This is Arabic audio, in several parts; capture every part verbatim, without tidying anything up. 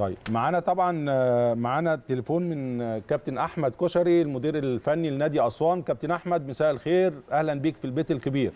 طيب معانا طبعا معانا تليفون من كابتن احمد كشري المدير الفني لنادي اسوان. كابتن احمد مساء الخير، اهلا بيك في البيت الكبير.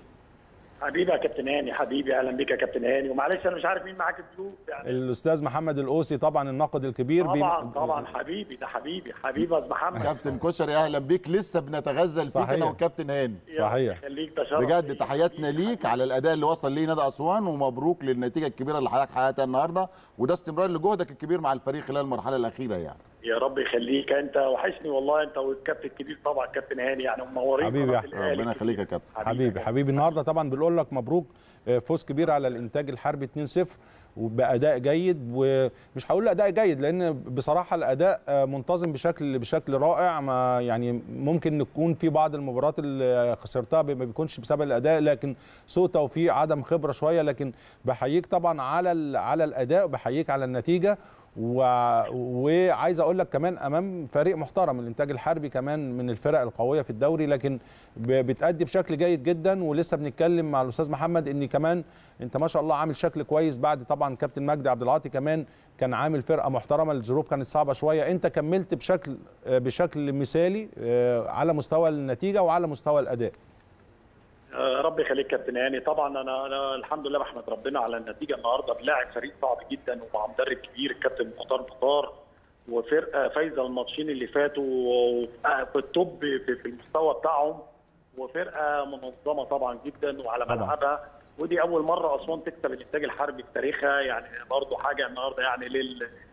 حبيبي يا كابتن هاني. حبيبي اهلا بيك يا كابتن هاني، ومعلش انا مش عارف مين معاك بلو يعني. الاستاذ محمد الأوسي طبعا الناقد الكبير. طبعا بي... طبعا حبيبي، ده حبيبي حبيبي يا محمد. كابتن كشري اهلا بيك، لسه بنتغزل فيك انا وكابتن هاني. صحيح خليك، ده شرف بجد. تحياتنا ليك على الاداء اللي وصل ليه نادي اسوان، ومبروك للنتيجه الكبيره اللي حضرتك حققتها النهارده، وده استمرار لجهدك الكبير مع الفريق خلال المرحله الاخيره يعني. يا رب يخليك، انت وحشني والله، انت والكابتن الكبير طبعا كابتن هاني يعني منورين. حبيبي يا احمد ربنا يخليك يا كابتن. حبيبي حبيبي النهارده طبعا بنقول لك مبروك، فوز كبير على الانتاج الحربي اتنين صفر وباداء جيد، ومش هقول اداء جيد لان بصراحه الاداء منتظم بشكل بشكل رائع. ما يعني ممكن نكون في بعض المباريات اللي خسرتها ما بيكونش بسبب الاداء، لكن سوء توفيق، عدم خبره شويه، لكن بحييك طبعا على على الاداء وبحييك على النتيجه. وعايز اقول لك كمان امام فريق محترم، الانتاج الحربي كمان من الفرق القويه في الدوري، لكن بتأدي بشكل جيد جدا. ولسه بنتكلم مع الاستاذ محمد ان كمان انت ما شاء الله عامل شكل كويس بعد طبعا كابتن مجدي عبد العاطي كمان كان عامل فرقه محترمه، الظروف كانت صعبه شويه، انت كملت بشكل بشكل مثالي على مستوى النتيجه وعلى مستوى الاداء. ربي يخليك كابتن هاني. طبعا انا انا الحمد لله بحمد ربنا على النتيجه النهارده، بلاعب فريق صعب جدا ومع مدرب كبير الكابتن مختار قطار، وفرقه فايزه الماتشين اللي فاتوا في التوب في المستوى بتاعهم، وفرقه منظمه طبعا جدا وعلى ملعبها، ودي اول مره اسوان تكسب الانتاج الحربي في تاريخها، يعني برضه حاجه النهارده يعني لل